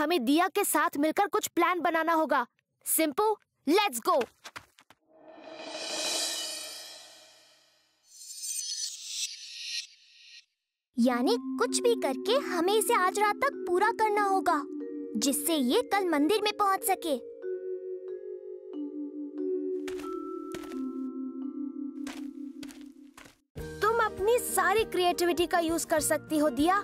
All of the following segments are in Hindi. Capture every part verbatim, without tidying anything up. हमें दिया के साथ मिलकर कुछ प्लान बनाना होगा। Simpu, let's go. यानी कुछ भी करके हमें इसे आज रात तक पूरा करना होगा, जिससे ये कल मंदिर में पहुंच सके। तुम अपनी सारी क्रिएटिविटी का यूज कर सकती हो दिया।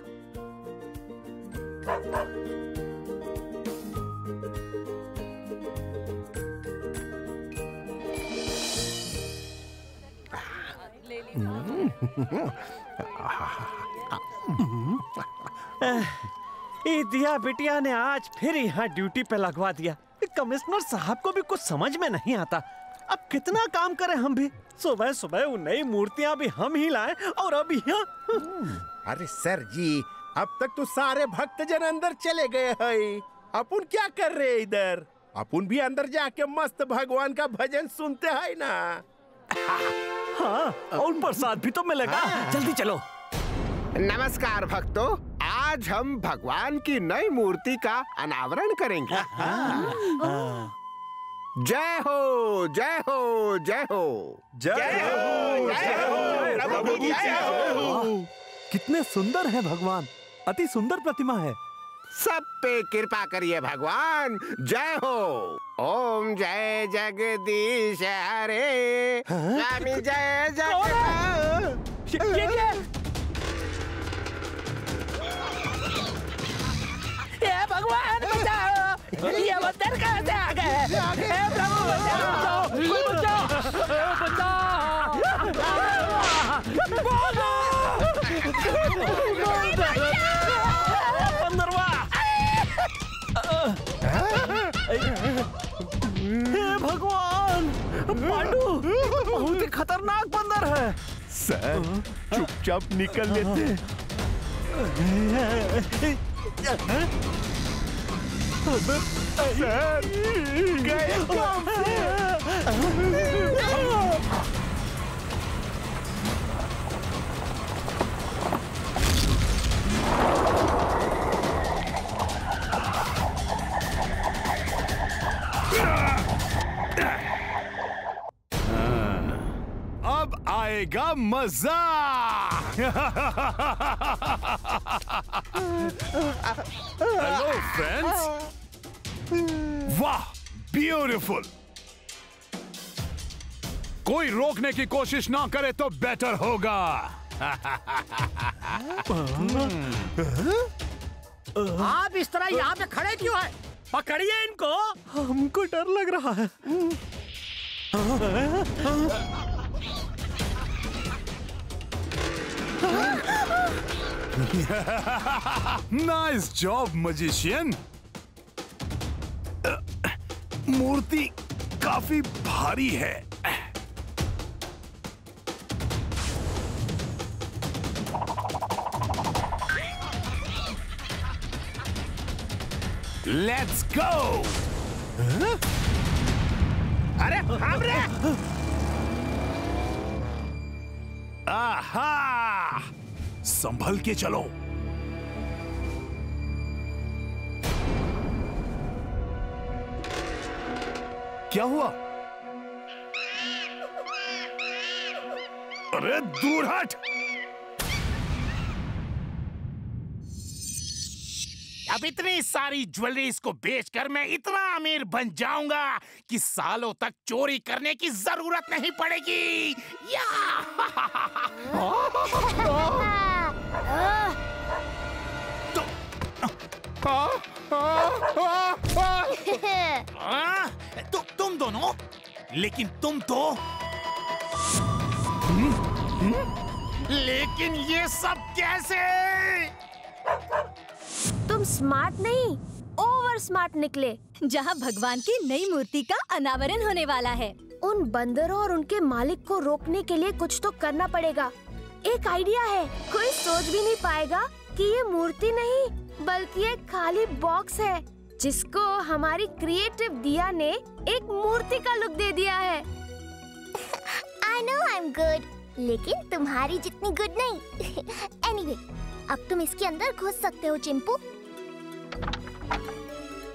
दिया बिटिया ने आज फिर यहाँ ड्यूटी पे लगवा दिया। कमिश्नर साहब को भी कुछ समझ में नहीं आता। अब कितना काम करें हम भी। सुबह सुबह वो नई मूर्तियाँ भी हम ही लाए और अब यहाँ। अरे सर जी, अब तक तो सारे भक्त जन अंदर चले गए हैं। अपुन क्या कर रहे इधर? अपुन भी अंदर जाके मस्त भगवान का भजन सुनते हैं ना। हाँ, और प्रसाद भी तो मिलेगा। हाँ। जल्दी चलो। नमस्कार भक्तों, आज हम भगवान की नई मूर्ति का अनावरण करेंगे। हाँ। हाँ। जय हो, जय हो, जय हो, जय हो, जय हो, प्रभु की जय हो। कितने सुंदर है भगवान, अति सुंदर प्रतिमा है। सब पे कृपा करिए भगवान। जय हो। ओम जय जगदीश हरे स्वामी जय जगदीश। भगवान बचाओ, ये अवतार कहाँ से आ गए? हे प्रभु बचाओ, बचाओ, बचाओ। बोलो, पंद्रवा। हे भगवान, पांडू बहुत ही खतरनाक बंदर है। सर, चुपचाप निकल लेते। सर, गए काम से। अब आएगा मजा। हेलो फ्रेंड्स, वाह, ब्यूटीफुल। कोई रोकने की कोशिश ना करे तो बेटर होगा। आप इस तरह यहाँ पे खड़े क्यों हैं? पकड़िए इनको। हमको डर लग रहा है। Nice job magician. मूर्ति काफी भारी है। Let's go. अरे थाम रे। आहा, संभल के चलो। क्या हुआ? अरे दूर हट। अब इतनी सारी ज्वेलरी को बेचकर मैं इतना अमीर बन जाऊंगा कि सालों तक चोरी करने की जरूरत नहीं पड़ेगी। या! तो, आ, आ, आ, आ, तो तुम दोनों, लेकिन तुम तो हुँ? हुँ? लेकिन ये सब कैसे? तुम स्मार्ट नहीं, ओवर स्मार्ट निकले। जहाँ भगवान की नई मूर्ति का अनावरण होने वाला है, उन बंदरों और उनके मालिक को रोकने के लिए कुछ तो करना पड़ेगा। एक आइडिया है। कोई सोच भी नहीं पाएगा कि ये मूर्ति नहीं बल्कि एक खाली बॉक्स है, जिसको हमारी क्रिएटिव दिया ने एक मूर्ति का लुक दे दिया है। I know I'm good, लेकिन तुम्हारी जितनी गुड नहीं। Anyway, अब तुम इसके अंदर घुस सकते हो चिंपू।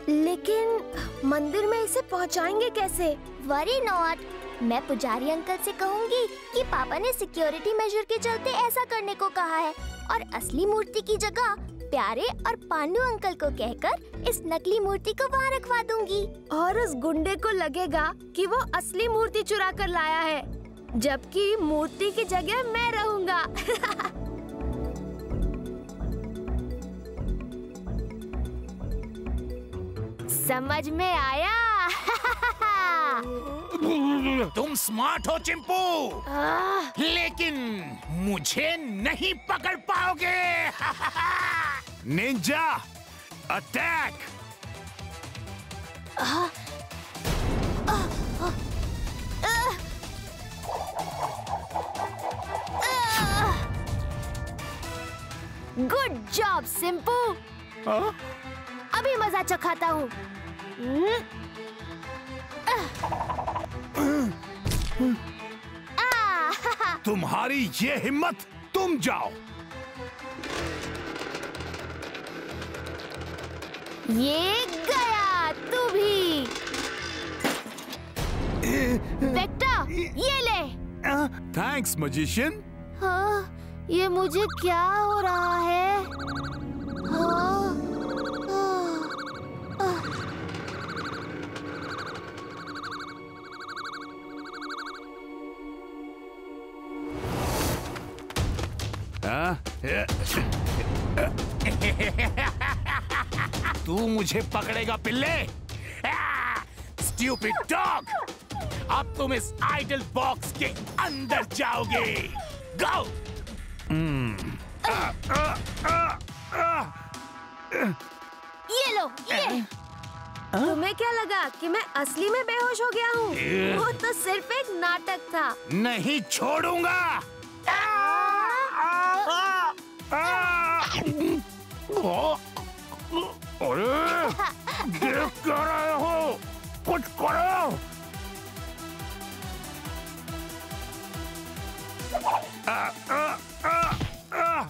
लेकिन मंदिर में इसे पहुंचाएंगे कैसे? वरी नॉट, मैं पुजारी अंकल से कहूंगी कि पापा ने सिक्योरिटी मेजर के चलते ऐसा करने को कहा है और असली मूर्ति की जगह प्यारे और पांडू अंकल को कहकर इस नकली मूर्ति को वहाँ रखवा दूंगी। और उस गुंडे को लगेगा कि वो असली मूर्ति चुरा कर लाया है, जबकि मूर्ति की जगह मैं रहूँगा। समझ में आया? तुम स्मार्ट हो चिंपू, लेकिन मुझे नहीं पकड़ पाओगे। Ninja attack! Good job Simpu, अभी मजा चखाता हूँ। तुम्हारी ये हिम्मत! तुम जाओ। ये गया, तू भी। बेटा ये ले। Thanks magician. हाँ, ये मुझे क्या हो रहा है? हाँ, तू मुझे पकड़ेगा पिल्ले? Stupid dog! अब तुम इस आइडल बॉक्स के अंदर जाओगे। गो! ये लो, ये। तुम्हें क्या लगा कि मैं असली में बेहोश हो गया हूँ? वो तो सिर्फ एक नाटक था। नहीं छोड़ूंगा। अरे देख क्या रहे हो? कुछ करो। आ, आ, आ, आ।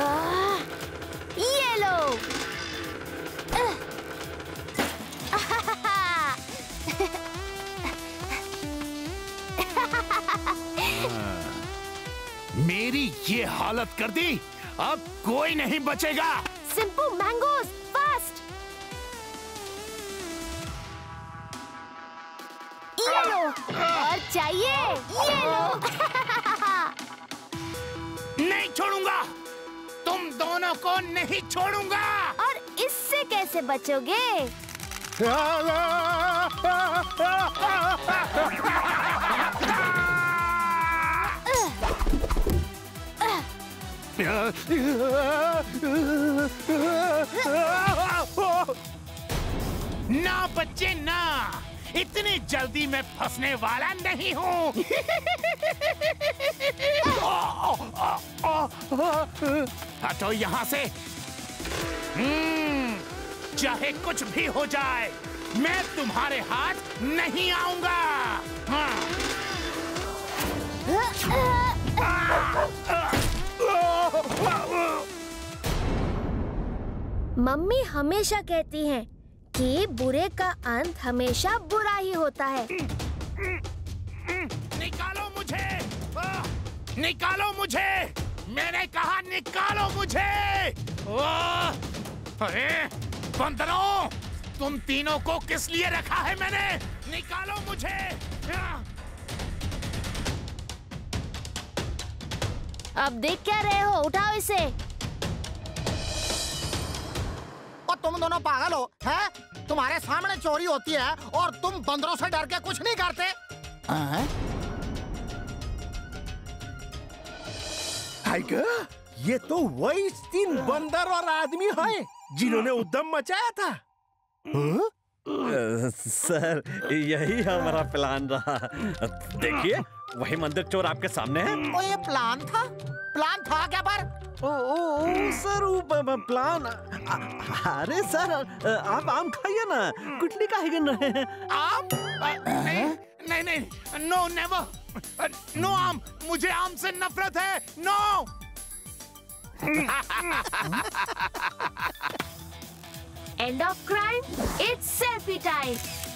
आ, ये लो। मेरी ये हालत कर दी, अब कोई नहीं बचेगा। Simpu mangoes fast. ये लो। और चाहिए? ये लो। नहीं छोड़ूंगा, तुम दोनों को नहीं छोड़ूंगा। और इससे कैसे बचोगे? ना बच्चे ना, इतनी जल्दी मैं फंसने वाला नहीं हूँ। हटो यहाँ से, चाहे कुछ भी हो जाए मैं तुम्हारे हाथ नहीं आऊंगा। हाँ। मम्मी हमेशा कहती हैं कि बुरे का अंत हमेशा बुरा ही होता है। निकालो मुझे, निकालो मुझे, मैंने कहा निकालो मुझे। अरे बंदरों, तुम तीनों को किस लिए रखा है मैंने? निकालो मुझे। अब देख क्या रहे हो? उठाओ इसे। और तुम दोनों पागल हो हैं? तुम्हारे सामने चोरी होती है और तुम बंदरों से डर के कुछ नहीं करते। टाइगर, ये तो वही तीन बंदर और आदमी हैं जिन्होंने उद्दम मचाया था। हुँ? सर, यही हमारा प्लान रहा। देखिए वही मंदिर चोर आपके सामने है। ओ, ये प्लान था? प्लान था क्या पर? ओ, ओ, ओ, सर प्लान। अरे सर, आप आम खाइए ना, गुठली काहे गिन रहे हैं आप? नहीं, नहीं नहीं, नो नेवर, नो आम, मुझे आम से नफरत है, no. End of crime, it's selfie time.